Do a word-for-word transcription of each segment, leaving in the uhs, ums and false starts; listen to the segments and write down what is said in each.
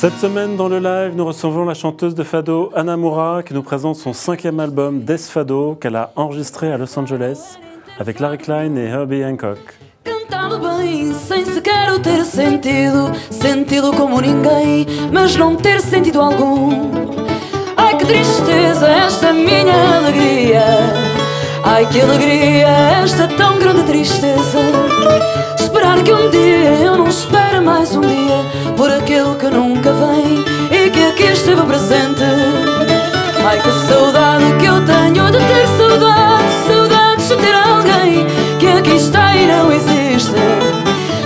Cette semaine dans le live, nous recevons la chanteuse de Fado, Ana Moura, qui nous présente son cinquième album, Des Fado, qu'elle a enregistré à Los Angeles avec Larry Klein et Herbie Hancock. Cantando bem, sem sequer ter sentido, sentido como ninguém, mas não ter sentido algum. Ai que tristeza, esta minha alegria. Ai que alegria, esta tão grande tristeza. Esperar que um dia eu não espere mais um dia por aquele que nunca vem e que aqui esteve presente. Ai que saudade que eu tenho de ter saudade, saudades de ter alguém que aqui está e não existe.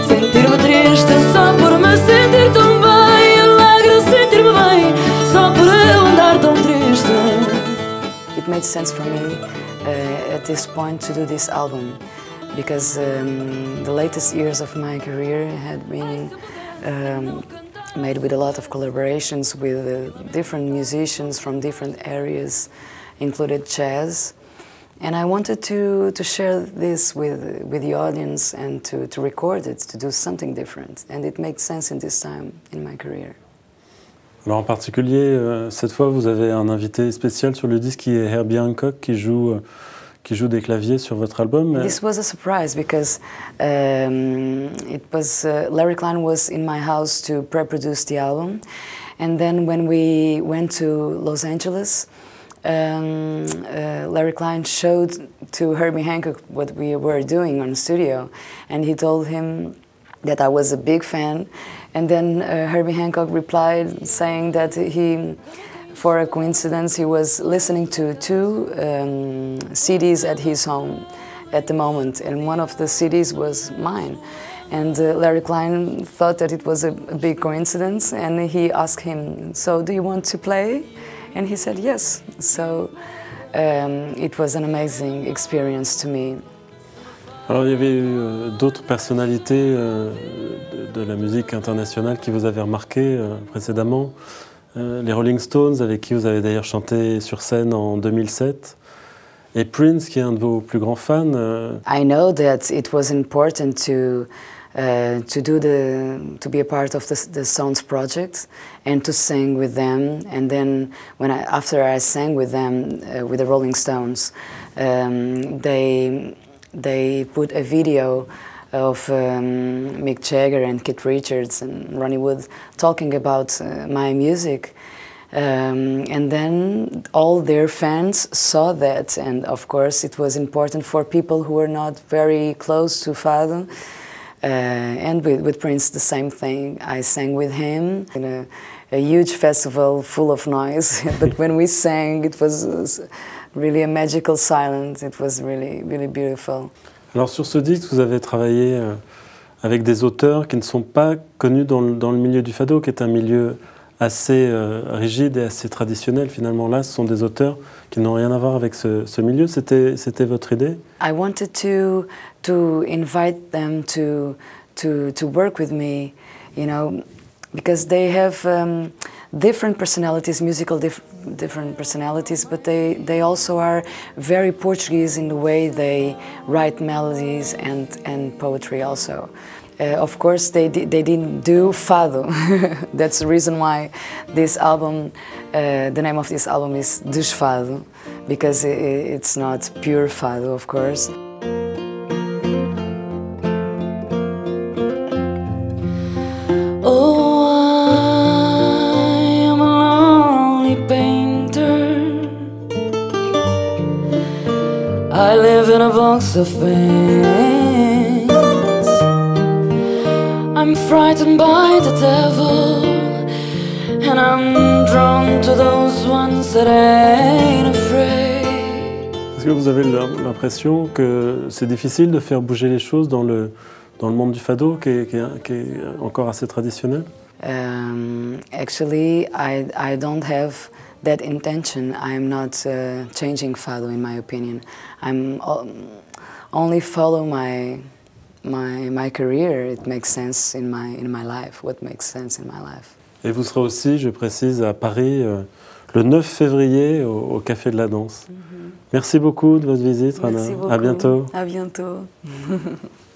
Sentir-me triste só por me sentir tão bem, alegre sentir-me bem só por eu andar tão triste. It made sense for me uh, at this point to do this album. Because um, the latest years of my career had been um, made with a lot of collaborations with uh, different musicians from different areas, included jazz. And I wanted to, to share this with, with the audience and to, to record it, to do something different. And it made sense in this time in my career. Alors en particulier, euh, cette fois, vous avez un invité spécial sur le disque qui est Herbie Hancock, qui joue... Euh, qui joue des claviers sur votre album. This was a surprise because um, it was uh, Larry Klein was in my house to pre-produce the album, and then when we went to Los Angeles, um, uh, Larry Klein showed to Herbie Hancock what we were doing on the studio, and he told him that I was a big fan, and then uh, Herbie Hancock replied saying that he. For a coincidence, he was listening to two um, C Ds at his home at the moment, and one of the C Ds was mine. And uh, Larry Klein thought that it was a, a big coincidence, and he asked him, so do you want to play? And he said yes. So um, it was an amazing experience to me. Alors, il y avait eu euh, d'autres personnalités euh, de, de la musique internationale qui vous avaient remarqué euh, précédemment. Euh, les Rolling Stones, avec qui vous avez d'ailleurs chanté sur scène en deux mille sept, et Prince, qui est un de vos plus grands fans. Euh... I know that it was important to uh, to do the to be a part of the, the Stones project and to sing with them. And then when I, after I sang with them uh, with the Rolling Stones, um, they they put a video of um, Mick Jagger and Keith Richards and Ronnie Wood talking about uh, my music. Um, and then all their fans saw that, and of course it was important for people who were not very close to Fado. Uh, and with, with Prince the same thing. I sang with him in a, a huge festival full of noise, but when we sang it was really a magical silence. It was really, really beautiful. Alors sur ce disque, vous avez travaillé avec des auteurs qui ne sont pas connus dans le, dans le milieu du fado, qui est un milieu assez euh, rigide et assez traditionnel. Finalement, là, ce sont des auteurs qui n'ont rien à voir avec ce, ce milieu. C'était, c'était votre idée? I wanted to to invite them to to to work with me, you know, because they have um, different personalities, musical dif different personalities, but they, they also are very Portuguese in the way they write melodies and, and poetry also. Uh, of course, they, di they didn't do Fado. That's the reason why this album, uh, the name of this album is Des Fado, because it, it's not pure Fado, of course. I live in a box of pains. I'm frightened by the devil, and I'm drawn to those ones that ain't afraid. Est-ce que vous avez l'impression que c'est difficile de faire bouger les choses dans le, dans le monde du fado, qui est, qui est, qui est encore assez traditionnel? Um, actually, I, I don't have that intention. I'm not uh, changing Fado, in my opinion. I'm um, only follow my my my career. It makes sense in my in my life. What makes sense in my life. Et vous serez aussi, je précise, à Paris euh, le neuf février au, au Café de la Danse. Mm-hmm. Merci beaucoup de votre visite, Merci Ana. Beaucoup. À bientôt. À bientôt.